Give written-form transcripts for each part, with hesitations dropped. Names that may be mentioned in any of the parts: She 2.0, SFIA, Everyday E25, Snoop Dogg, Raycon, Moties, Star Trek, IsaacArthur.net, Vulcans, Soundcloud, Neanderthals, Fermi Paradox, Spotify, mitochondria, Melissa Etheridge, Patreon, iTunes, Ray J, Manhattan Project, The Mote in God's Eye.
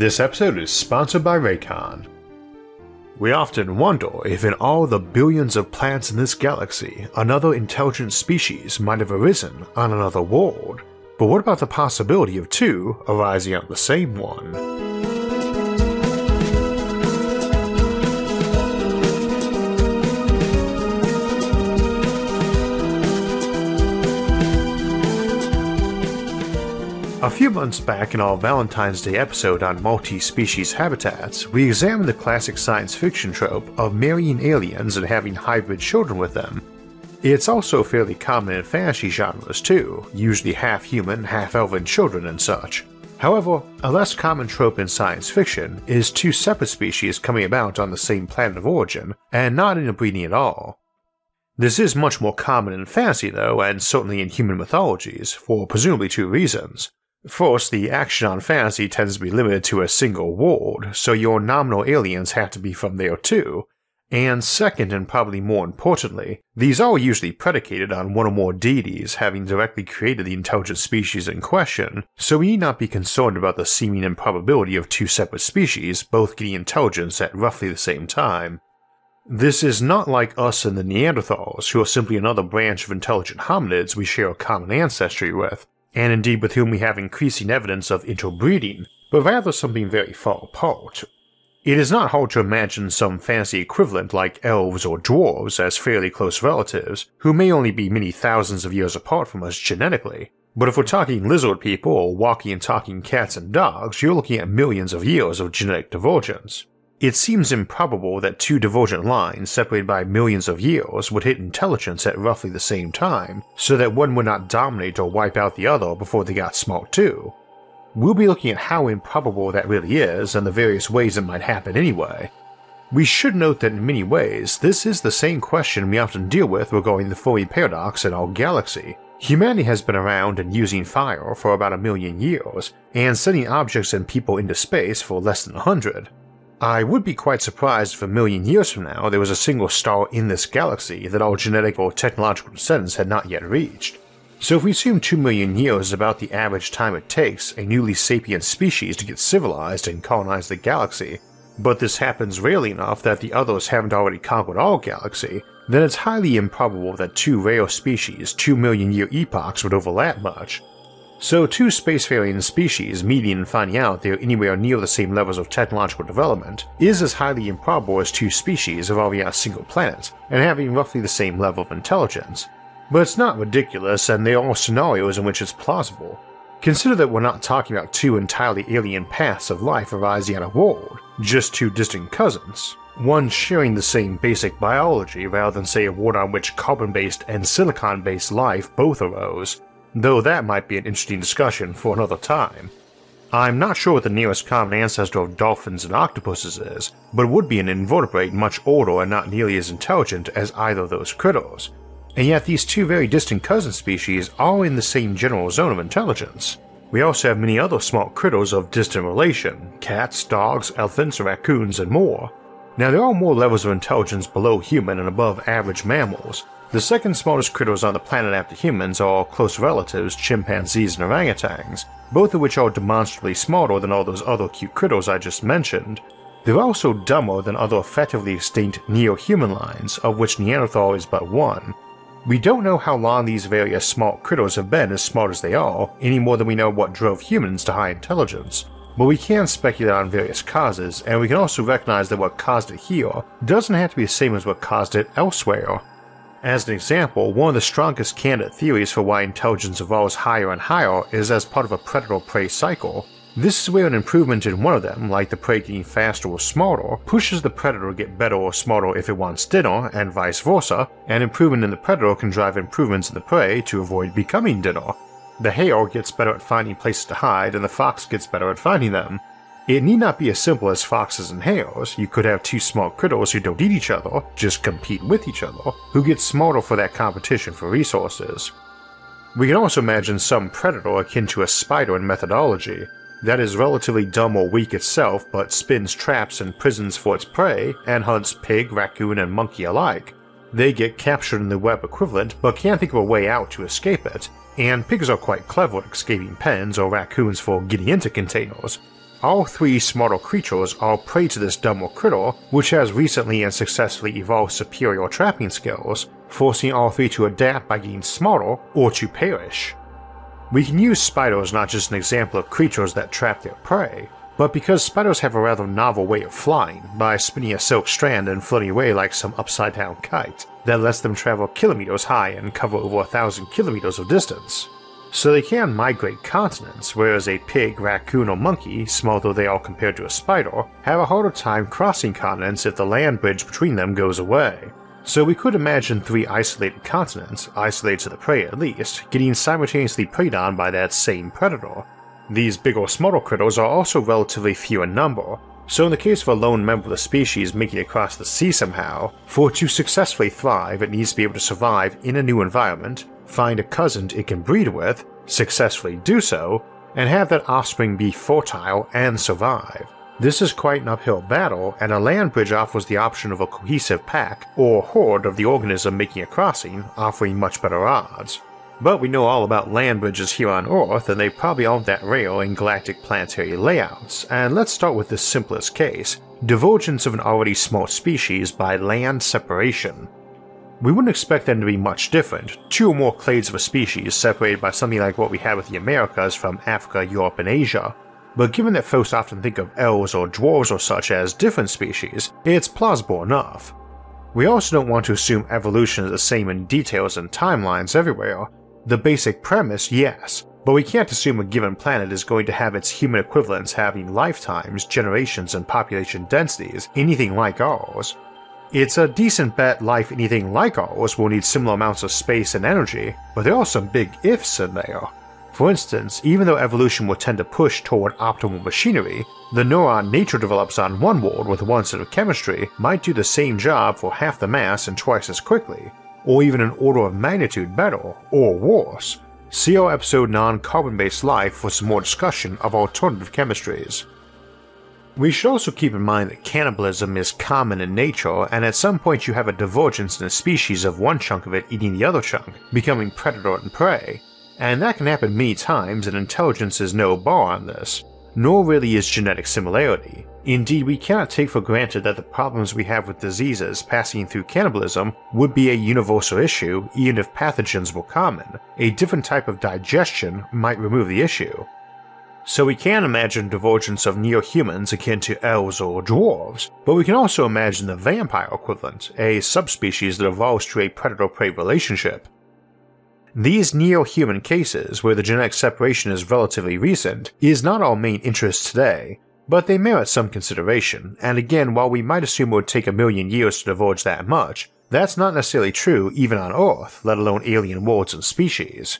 This episode is sponsored by Raycon. We often wonder if in all the billions of planets in this galaxy, another intelligent species might have arisen on another world, but what about the possibility of two arising on the same one? A few months back in our Valentine's Day episode on multi-species habitats, we examined the classic science fiction trope of marrying aliens and having hybrid children with them. It's also fairly common in fantasy genres too, usually half-human, half-elven children and such. However, a less common trope in science fiction is two separate species coming about on the same planet of origin, and not interbreeding at all. This is much more common in fantasy though, and certainly in human mythologies, for presumably two reasons. First, the action on fantasy tends to be limited to a single world, so your nominal aliens have to be from there too, and second, and probably more importantly, these are usually predicated on one or more deities having directly created the intelligent species in question, so we need not be concerned about the seeming improbability of two separate species both getting intelligence at roughly the same time. This is not like us and the Neanderthals, who are simply another branch of intelligent hominids we share a common ancestry with, and indeed with whom we have increasing evidence of interbreeding, but rather something very far apart. It is not hard to imagine some fantasy equivalent like elves or dwarves as fairly close relatives, who may only be many thousands of years apart from us genetically, but if we're talking lizard people or walking and talking cats and dogs, you're looking at millions of years of genetic divergence. It seems improbable that two divergent lines separated by millions of years would hit intelligence at roughly the same time, so that one would not dominate or wipe out the other before they got smart too. We'll be looking at how improbable that really is and the various ways it might happen anyway. We should note that in many ways this is the same question we often deal with regarding the Fermi Paradox in our galaxy. Humanity has been around and using fire for about 1 million years, and sending objects and people into space for less than 100. I would be quite surprised if 1 million years from now there was a single star in this galaxy that our genetic or technological descendants had not yet reached. So if we assume 2 million years is about the average time it takes a newly sapient species to get civilized and colonize the galaxy, but this happens rarely enough that the others haven't already conquered our galaxy, then it's highly improbable that two rare species 2 million year epochs would overlap much. So two spacefaring species meeting and finding out they're anywhere near the same levels of technological development is as highly improbable as two species evolving on a single planet and having roughly the same level of intelligence. But it's not ridiculous, and there are scenarios in which it's plausible. Consider that we're not talking about two entirely alien paths of life arising out of world, just two distant cousins, one sharing the same basic biology rather than say a world on which carbon-based and silicon-based life both arose, though that might be an interesting discussion for another time. I'm not sure what the nearest common ancestor of dolphins and octopuses is, but would be an invertebrate much older and not nearly as intelligent as either of those critters, and yet these two very distant cousin species are in the same general zone of intelligence. We also have many other smart critters of distant relation, cats, dogs, elephants, raccoons, and more. Now there are more levels of intelligence below human and above average mammals. The second smartest critters on the planet after humans are close relatives, chimpanzees and orangutans, both of which are demonstrably smarter than all those other cute critters I just mentioned. They're also dumber than other effectively extinct near-human lines, of which Neanderthal is but one. We don't know how long these various smart critters have been as smart as they are, any more than we know what drove humans to high intelligence, but we can speculate on various causes, and we can also recognize that what caused it here doesn't have to be the same as what caused it elsewhere. As an example, one of the strongest candidate theories for why intelligence evolves higher and higher is as part of a predator-prey cycle. This is where an improvement in one of them, like the prey getting faster or smarter, pushes the predator to get better or smarter if it wants dinner, and vice versa, and improvement in the predator can drive improvements in the prey to avoid becoming dinner. The hare gets better at finding places to hide and the fox gets better at finding them. It need not be as simple as foxes and hares. You could have two smart critters who don't eat each other, just compete with each other, who get smarter for that competition for resources. We can also imagine some predator akin to a spider in methodology, that is relatively dumb or weak itself but spins traps and prisons for its prey and hunts pig, raccoon, and monkey alike. They get captured in the web equivalent but can't think of a way out to escape it, and pigs are quite clever at escaping pens or raccoons for getting into containers. All three smarter creatures are prey to this dumber critter, which has recently and successfully evolved superior trapping skills, forcing all three to adapt by getting smarter or to perish. We can use spiders not just as an example of creatures that trap their prey, but because spiders have a rather novel way of flying by spinning a silk strand and floating away like some upside-down kite that lets them travel kilometers high and cover over 1,000 kilometers of distance. So they can migrate continents, whereas a pig, raccoon, or monkey, small though they are compared to a spider, have a harder time crossing continents if the land bridge between them goes away. So we could imagine three isolated continents, isolated to the prey at least, getting simultaneously preyed on by that same predator. These bigger, smarter critters are also relatively few in number, so in the case of a lone member of the species making it across the sea somehow, for it to successfully thrive it needs to be able to survive in a new environment, find a cousin it can breed with, successfully do so, and have that offspring be fertile and survive. This is quite an uphill battle, and a land bridge offers the option of a cohesive pack or horde of the organism making a crossing, offering much better odds. But we know all about land bridges here on Earth, and they probably aren't that rare in galactic planetary layouts, and let's start with the simplest case, divergence of an already smart species by land separation. We wouldn't expect them to be much different, two or more clades of a species separated by something like what we have with the Americas from Africa, Europe, and Asia, but given that folks often think of elves or dwarves or such as different species, it's plausible enough. We also don't want to assume evolution is the same in details and timelines everywhere, the basic premise yes, but we can't assume a given planet is going to have its human equivalents having lifetimes, generations, and population densities anything like ours. It's a decent bet life anything like ours will need similar amounts of space and energy, but there are some big ifs in there. For instance, even though evolution will tend to push toward optimal machinery, the neuron nature develops on one world with one set of chemistry might do the same job for half the mass and twice as quickly, or even an order of magnitude better, or worse. See our episode Non-Carbon-Based Life for some more discussion of alternative chemistries. We should also keep in mind that cannibalism is common in nature, and at some point you have a divergence in a species of one chunk of it eating the other chunk, becoming predator and prey, and that can happen many times, and intelligence is no bar on this, nor really is genetic similarity. Indeed, we cannot take for granted that the problems we have with diseases passing through cannibalism would be a universal issue even if pathogens were common, a different type of digestion might remove the issue. So we can imagine divergence of near-humans akin to elves or dwarves, but we can also imagine the vampire equivalent, a subspecies that evolves to a predator-prey relationship. These near-human cases, where the genetic separation is relatively recent, is not our main interest today, but they merit some consideration, and again while we might assume it would take 1,000,000 years to diverge that much, that's not necessarily true even on Earth, let alone alien worlds and species.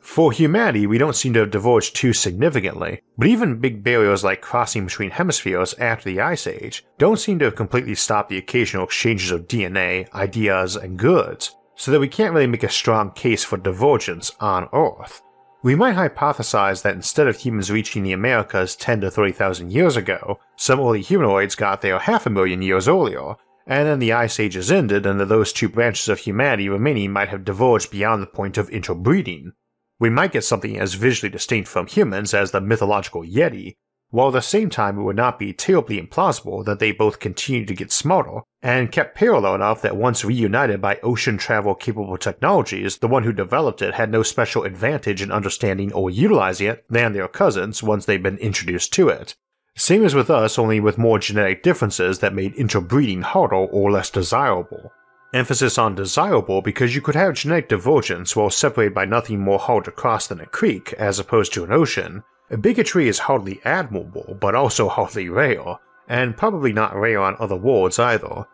For humanity, we don't seem to have diverged too significantly, but even big barriers like crossing between hemispheres after the Ice Age don't seem to have completely stopped the occasional exchanges of DNA, ideas, and goods, so that we can't really make a strong case for divergence on Earth. We might hypothesize that instead of humans reaching the Americas 10 to 30,000 years ago, some early humanoids got there 500,000 years earlier, and then the Ice Ages ended and that those two branches of humanity remaining might have diverged beyond the point of interbreeding. We might get something as visually distinct from humans as the mythological Yeti, while at the same time it would not be terribly implausible that they both continued to get smarter and kept parallel enough that once reunited by ocean travel capable technologies, the one who developed it had no special advantage in understanding or utilizing it than their cousins once they'd been introduced to it. Same as with us, only with more genetic differences that made interbreeding harder or less desirable. Emphasis on desirable because you could have genetic divergence while separated by nothing more hard to cross than a creek as opposed to an ocean. Bigotry is hardly admirable but also hardly rare, and probably not rare on other worlds either.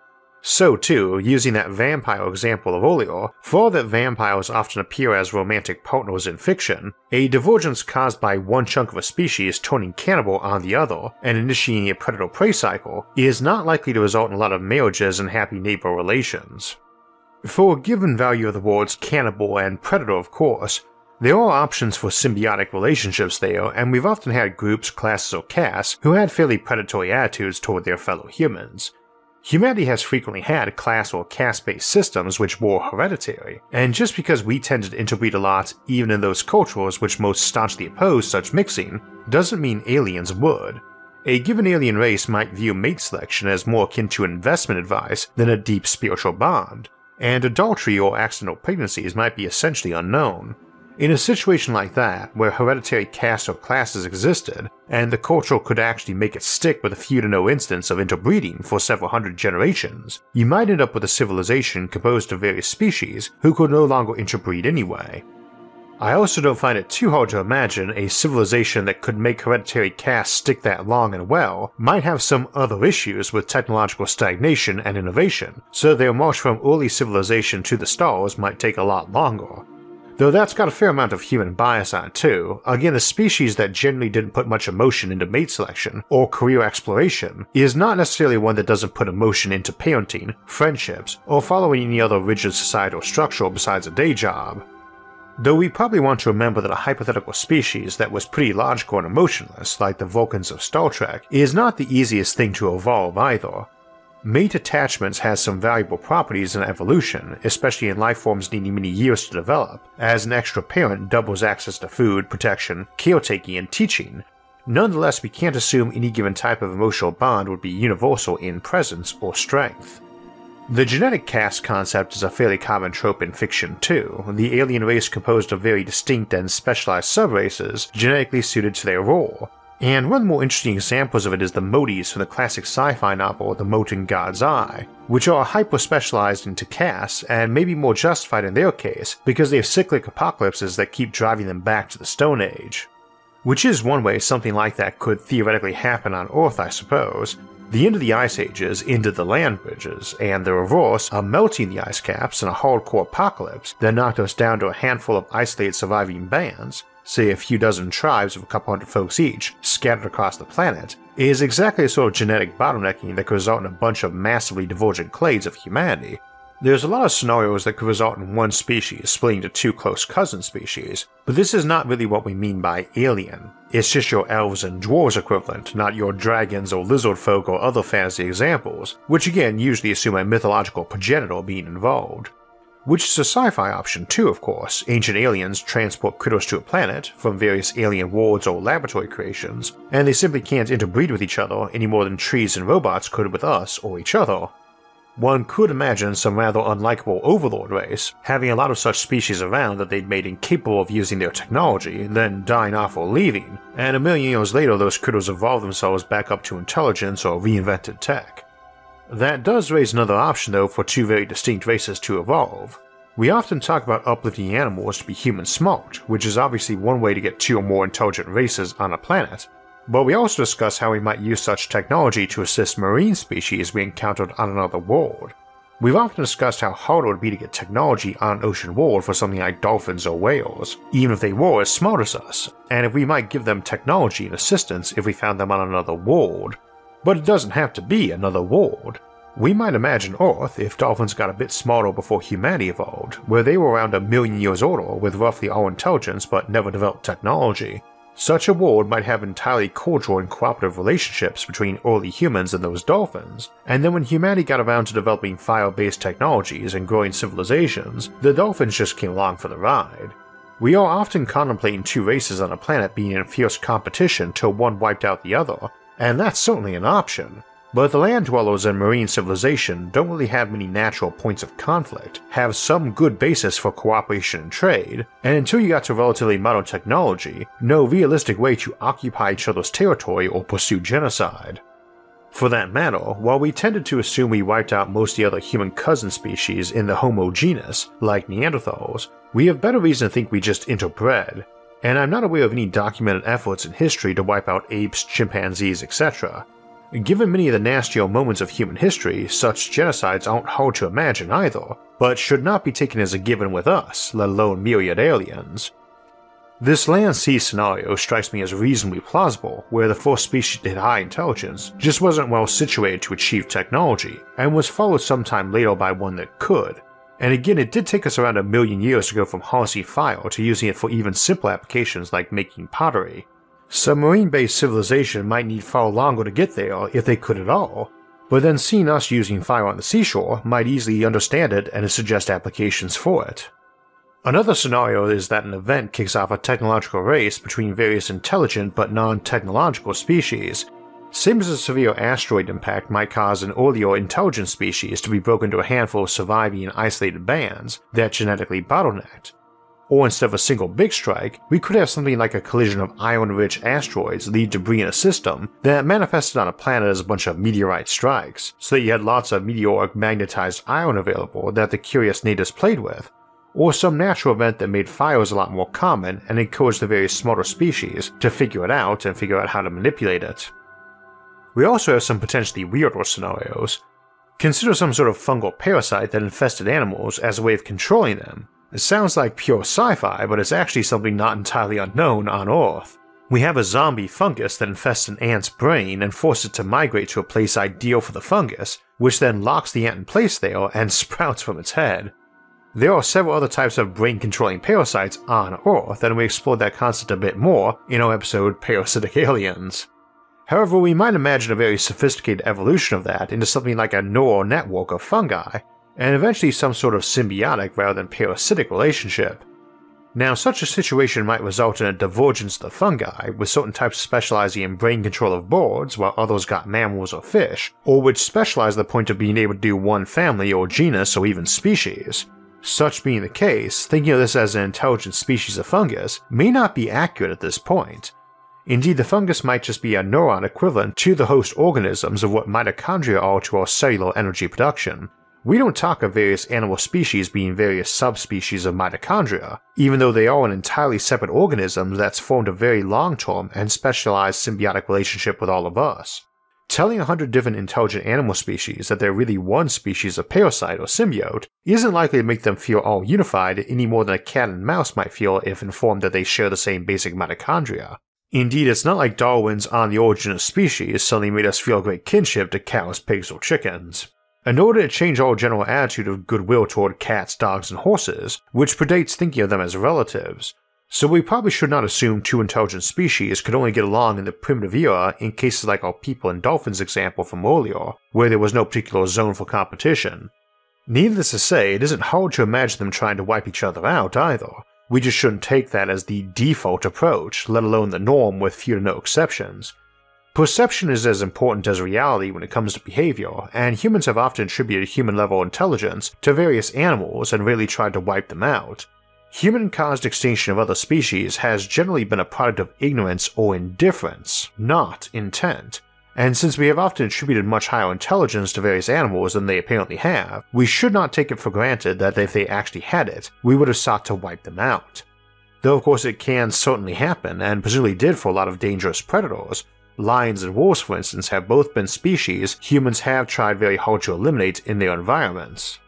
So too, using that vampire example of earlier, for all that vampires often appear as romantic partners in fiction, a divergence caused by one chunk of a species turning cannibal on the other and initiating a predator-prey cycle is not likely to result in a lot of marriages and happy neighbor relations. For a given value of the words cannibal and predator of course, there are options for symbiotic relationships there, and we've often had groups, classes, or castes who had fairly predatory attitudes toward their fellow humans. Humanity has frequently had class or caste-based systems which were hereditary, and just because we tended to interbreed a lot even in those cultures which most staunchly opposed such mixing, doesn't mean aliens would. A given alien race might view mate selection as more akin to investment advice than a deep spiritual bond, and adultery or accidental pregnancies might be essentially unknown. In a situation like that, where hereditary castes or classes existed, and the culture could actually make it stick with a few to no instances of interbreeding for several hundred generations, you might end up with a civilization composed of various species who could no longer interbreed anyway. I also don't find it too hard to imagine a civilization that could make hereditary castes stick that long and well might have some other issues with technological stagnation and innovation, so their march from early civilization to the stars might take a lot longer. Though that's got a fair amount of human bias on it too, again a species that generally didn't put much emotion into mate selection or career exploration is not necessarily one that doesn't put emotion into parenting, friendships, or following any other rigid societal structure besides a day job. Though we probably want to remember that a hypothetical species that was pretty logical and emotionless, like the Vulcans of Star Trek, is not the easiest thing to evolve either. Mate attachments has some valuable properties in evolution, especially in life forms needing many years to develop, as an extra parent doubles access to food, protection, caretaking, and teaching. Nonetheless, we can't assume any given type of emotional bond would be universal in presence or strength. The genetic caste concept is a fairly common trope in fiction too, the alien race composed of very distinct and specialized subraces genetically suited to their role. And one of the more interesting examples of it is the Moties from the classic sci-fi novel The Mote in God's Eye, which are hyper-specialized into castes and may be more justified in their case because they have cyclic apocalypses that keep driving them back to the Stone Age. Which is one way something like that could theoretically happen on Earth, I suppose. The end of the ice ages ended the land bridges, and the reverse of melting the ice caps in a hardcore apocalypse that knocked us down to a handful of isolated surviving bands, say a few dozen tribes of a couple hundred folks each, scattered across the planet, is exactly the sort of genetic bottlenecking that could result in a bunch of massively divergent clades of humanity. There's a lot of scenarios that could result in one species splitting to two close cousin species, but this is not really what we mean by alien. It's just your elves and dwarves equivalent, not your dragons or lizard folk or other fantasy examples, which again usually assume a mythological progenitor being involved. Which is a sci-fi option too, of course. Ancient aliens transport critters to a planet from various alien worlds or laboratory creations, and they simply can't interbreed with each other any more than trees and robots could with us or each other. One could imagine some rather unlikable overlord race having a lot of such species around that they'd made incapable of using their technology, then dying off or leaving, and a million years later those critters evolve themselves back up to intelligence or reinvented tech. That does raise another option though for two very distinct races to evolve. We often talk about uplifting animals to be human smart, which is obviously one way to get two or more intelligent races on a planet, but we also discuss how we might use such technology to assist marine species we encountered on another world. We've often discussed how hard it would be to get technology on an ocean world for something like dolphins or whales, even if they were as smart as us, and if we might give them technology and assistance if we found them on another world. But it doesn't have to be another world. We might imagine Earth if dolphins got a bit smarter before humanity evolved, where they were around a million years older with roughly our intelligence but never developed technology. Such a world might have entirely cordial and cooperative relationships between early humans and those dolphins, and then when humanity got around to developing fire-based technologies and growing civilizations, the dolphins just came along for the ride. We are often contemplating two races on a planet being in fierce competition till one wiped out the other, and that's certainly an option, but the land dwellers in marine civilization don't really have many natural points of conflict, have some good basis for cooperation and trade, and until you got to relatively modern technology, no realistic way to occupy each other's territory or pursue genocide. For that matter, while we tended to assume we wiped out most of the other human cousin species in the Homo genus, like Neanderthals, we have better reason to think we just interbred. And I'm not aware of any documented efforts in history to wipe out apes, chimpanzees, etc. Given many of the nastier moments of human history, such genocides aren't hard to imagine either, but should not be taken as a given with us, let alone myriad aliens. This land-sea scenario strikes me as reasonably plausible, where the first species to hit high intelligence just wasn't well situated to achieve technology, and was followed sometime later by one that could. And again, it did take us around a million years to go from harnessing fire to using it for even simple applications like making pottery. Submarine-based civilization might need far longer to get there if they could at all. but then seeing us using fire on the seashore might easily understand it and suggest applications for it. Another scenario is that an event kicks off a technological race between various intelligent but non-technological species, same as a severe asteroid impact might cause an earlier intelligent species to be broken into a handful of surviving and isolated bands that genetically bottlenecked. Or instead of a single big strike, we could have something like a collision of iron-rich asteroids lead debris in a system that manifested on a planet as a bunch of meteorite strikes, so that you had lots of meteoric magnetized iron available that the curious natives played with, or some natural event that made fires a lot more common and encouraged the various smarter species to figure it out and figure out how to manipulate it. We also have some potentially weirder scenarios. Consider some sort of fungal parasite that infested animals as a way of controlling them. It sounds like pure sci-fi, but it's actually something not entirely unknown on Earth. We have a zombie fungus that infests an ant's brain and forces it to migrate to a place ideal for the fungus, which then locks the ant in place there and sprouts from its head. There are several other types of brain-controlling parasites on Earth, and we explored that concept a bit more in our episode Parasitic Aliens. However, we might imagine a very sophisticated evolution of that into something like a neural network of fungi, and eventually some sort of symbiotic rather than parasitic relationship. Now, such a situation might result in a divergence of the fungi, with certain types specializing in brain control of birds while others got mammals or fish, or which specialize to the point of being able to do one family or genus or even species. Such being the case, thinking of this as an intelligent species of fungus may not be accurate at this point. Indeed, the fungus might just be a neuron equivalent to the host organisms of what mitochondria are to our cellular energy production. We don't talk of various animal species being various subspecies of mitochondria, even though they are an entirely separate organism that's formed a very long-term and specialized symbiotic relationship with all of us. Telling 100 different intelligent animal species that they're really one species of parasite or symbiote isn't likely to make them feel all unified any more than a cat and mouse might feel if informed that they share the same basic mitochondria. Indeed, it's not like Darwin's On the Origin of Species suddenly made us feel great kinship to cows, pigs, or chickens. In order to change our general attitude of goodwill toward cats, dogs, and horses, which predates thinking of them as relatives, so we probably should not assume two intelligent species could only get along in the primitive era in cases like our people and dolphins example from earlier, where there was no particular zone for competition. Needless to say, it isn't hard to imagine them trying to wipe each other out either. We just shouldn't take that as the default approach, let alone the norm with few to no exceptions. Perception is as important as reality when it comes to behavior, and humans have often attributed human-level intelligence to various animals and really tried to wipe them out. Human-caused extinction of other species has generally been a product of ignorance or indifference, not intent, and since we have often attributed much higher intelligence to various animals than they apparently have, we should not take it for granted that if they actually had it, we would have sought to wipe them out. Though of course it can certainly happen, and presumably did for a lot of dangerous predators. Lions and wolves, for instance, have both been species humans have tried very hard to eliminate in their environments.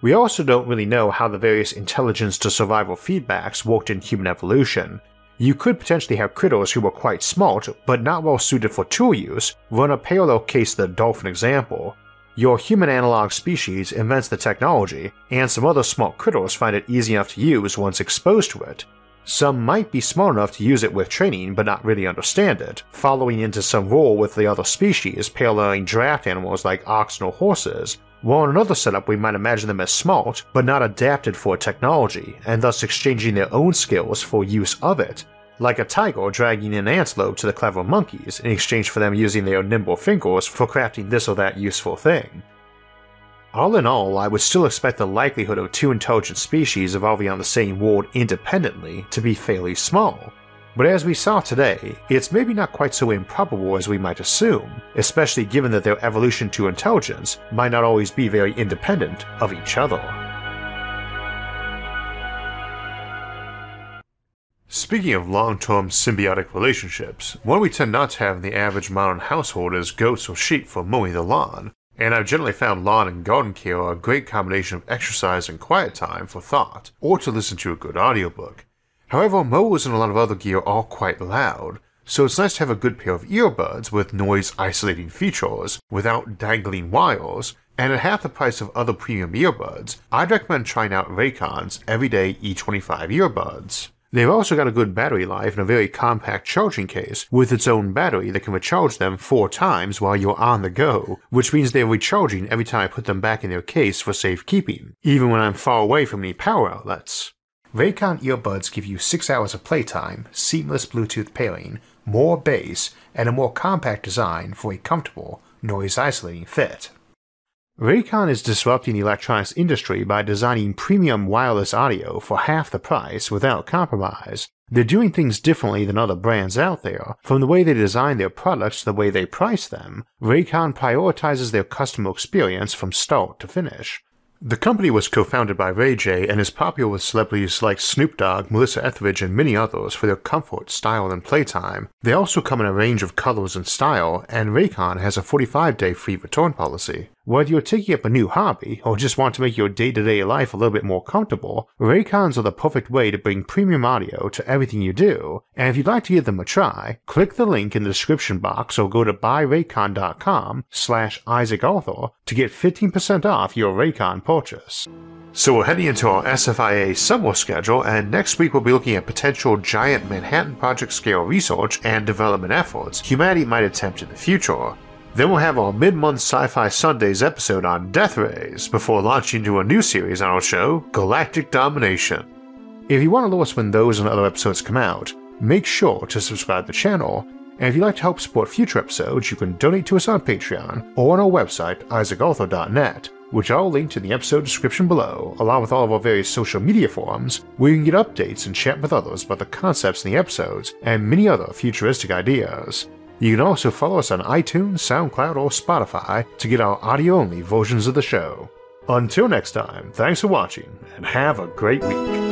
We also don't really know how the various intelligence-to-survival feedbacks worked in human evolution. You could potentially have critters who were quite smart, but not well suited for tool use, run a parallel case to the dolphin example. Your human analog species invents the technology, and some other smart critters find it easy enough to use once exposed to it. Some might be smart enough to use it with training but not really understand it, following into some role with the other species paralleling draft animals like oxen or horses, while in another setup we might imagine them as smart but not adapted for technology and thus exchanging their own skills for use of it, like a tiger dragging an antelope to the clever monkeys in exchange for them using their nimble fingers for crafting this or that useful thing. All in all, I would still expect the likelihood of two intelligent species evolving on the same world independently to be fairly small, but as we saw today, it's maybe not quite so improbable as we might assume, especially given that their evolution to intelligence might not always be very independent of each other. Speaking of long-term symbiotic relationships, one we tend not to have in the average modern household is goats or sheep for mowing the lawn, and I've generally found lawn and garden care are a great combination of exercise and quiet time for thought, or to listen to a good audiobook. However, mowers and a lot of other gear are quite loud, so it's nice to have a good pair of earbuds with noise-isolating features, without dangling wires, and at half the price of other premium earbuds, I'd recommend trying out Raycon's Everyday E25 earbuds. They've also got a good battery life and a very compact charging case with its own battery that can recharge them 4 times while you're on the go, which means they're recharging every time I put them back in their case for safekeeping, even when I'm far away from any power outlets. Raycon earbuds give you 6 hours of playtime, seamless Bluetooth pairing, more bass, and a more compact design for a comfortable, noise-isolating fit. Raycon is disrupting the electronics industry by designing premium wireless audio for half the price without compromise. They're doing things differently than other brands out there. From the way they design their products to the way they price them, Raycon prioritizes their customer experience from start to finish. The company was co-founded by Ray J and is popular with celebrities like Snoop Dogg, Melissa Etheridge, and many others for their comfort, style, and playtime. They also come in a range of colors and style, and Raycon has a 45-day free return policy. Whether you're taking up a new hobby or just want to make your day-to-day life a little bit more comfortable, Raycons are the perfect way to bring premium audio to everything you do, and if you'd like to give them a try, click the link in the description box or go to buyraycon.com/IsaacArthur to get 15% off your Raycon purchase. So we're heading into our SFIA summer schedule, and next week we'll be looking at potential giant Manhattan Project scale research and development efforts humanity might attempt in the future. Then we'll have our mid-month Sci-Fi Sundays episode on Death Rays, before launching into a new series on our show, Galactic Domination. If you want to know us when those and other episodes come out, make sure to subscribe to the channel, and if you'd like to help support future episodes, you can donate to us on Patreon or on our website, IsaacArthur.net, which I'll link to in the episode description below, along with all of our various social media forums where you can get updates and chat with others about the concepts in the episodes and many other futuristic ideas. You can also follow us on iTunes, SoundCloud, or Spotify to get our audio-only versions of the show. Until next time, thanks for watching, and have a great week.